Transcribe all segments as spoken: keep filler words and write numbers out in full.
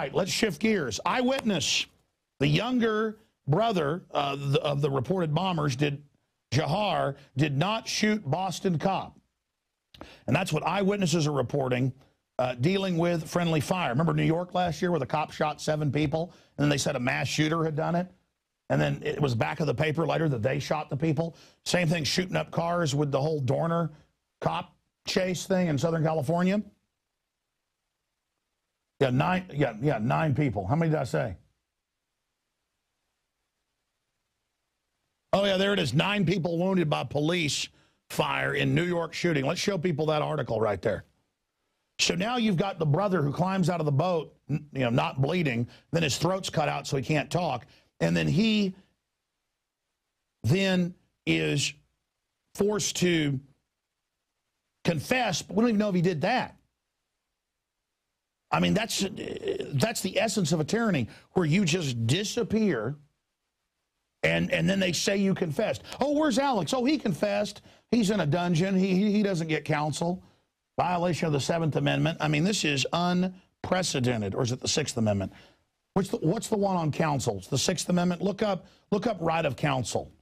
right, let's shift gears. Eyewitness, the younger brother uh, the, of the reported bombers, did Jahar, did not shoot Boston cop. And that's what eyewitnesses are reporting, uh, dealing with friendly fire. Remember New York last year where the cop shot seven people, and then they said a mass shooter had done it? And then it was back of the paper later that they shot the people. Same thing shooting up cars with the whole Dorner cop chase thing in Southern California. Yeah, nine, yeah, yeah, nine people. How many did I say? Oh, yeah, there it is. Nine people wounded by police fire in New York shooting. Let's show people that article right there. So now you've got the brother who climbs out of the boat, you know, not bleeding. Then his throat's cut out so he can't talk. And then he then is forced to confess, but we don't even know if he did that. I mean, that's, that's the essence of a tyranny, where you just disappear. And, and then they say you confessed. Oh, where's Alex? Oh, he confessed. He's in a dungeon. He, he doesn't get counsel. Violation of the Seventh Amendment. I mean, this is unprecedented. Or is it the Sixth Amendment? What's the, what's the one on counsel? It's the Sixth Amendment. Look up, look up right of counsel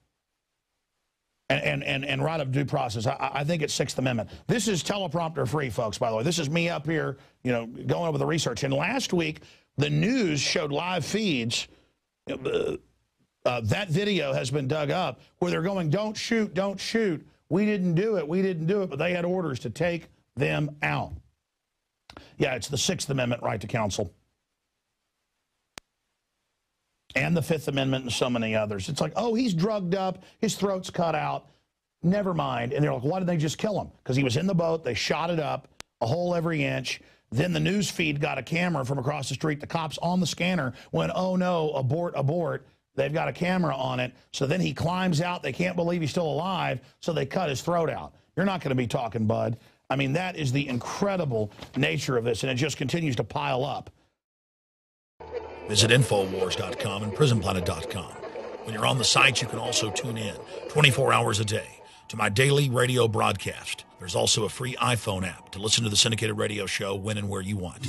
and, and, and, and right of due process. I, I think it's Sixth Amendment. This is teleprompter free, folks, by the way. This is me up here, you know, going over the research. And last week, the news showed live feeds. Uh, Uh, that video has been dug up where they're going, don't shoot, don't shoot. We didn't do it, we didn't do it, but they had orders to take them out. Yeah, it's the Sixth Amendment right to counsel. And the Fifth Amendment and so many others. It's like, oh, he's drugged up, his throat's cut out, never mind. And they're like, why did they just kill him? Because he was in the boat, they shot it up, a hole every inch. Then the news feed got a camera from across the street. The cops on the scanner went, oh no, abort, abort. They've got a camera on it. So then he climbs out. They can't believe he's still alive, so they cut his throat out. You're not going to be talking, bud. I mean, that is the incredible nature of this, and it just continues to pile up. Visit Infowars dot com and Prison Planet dot com. When you're on the site, you can also tune in twenty-four hours a day to my daily radio broadcast. There's also a free iPhone app to listen to the syndicated radio show when and where you want.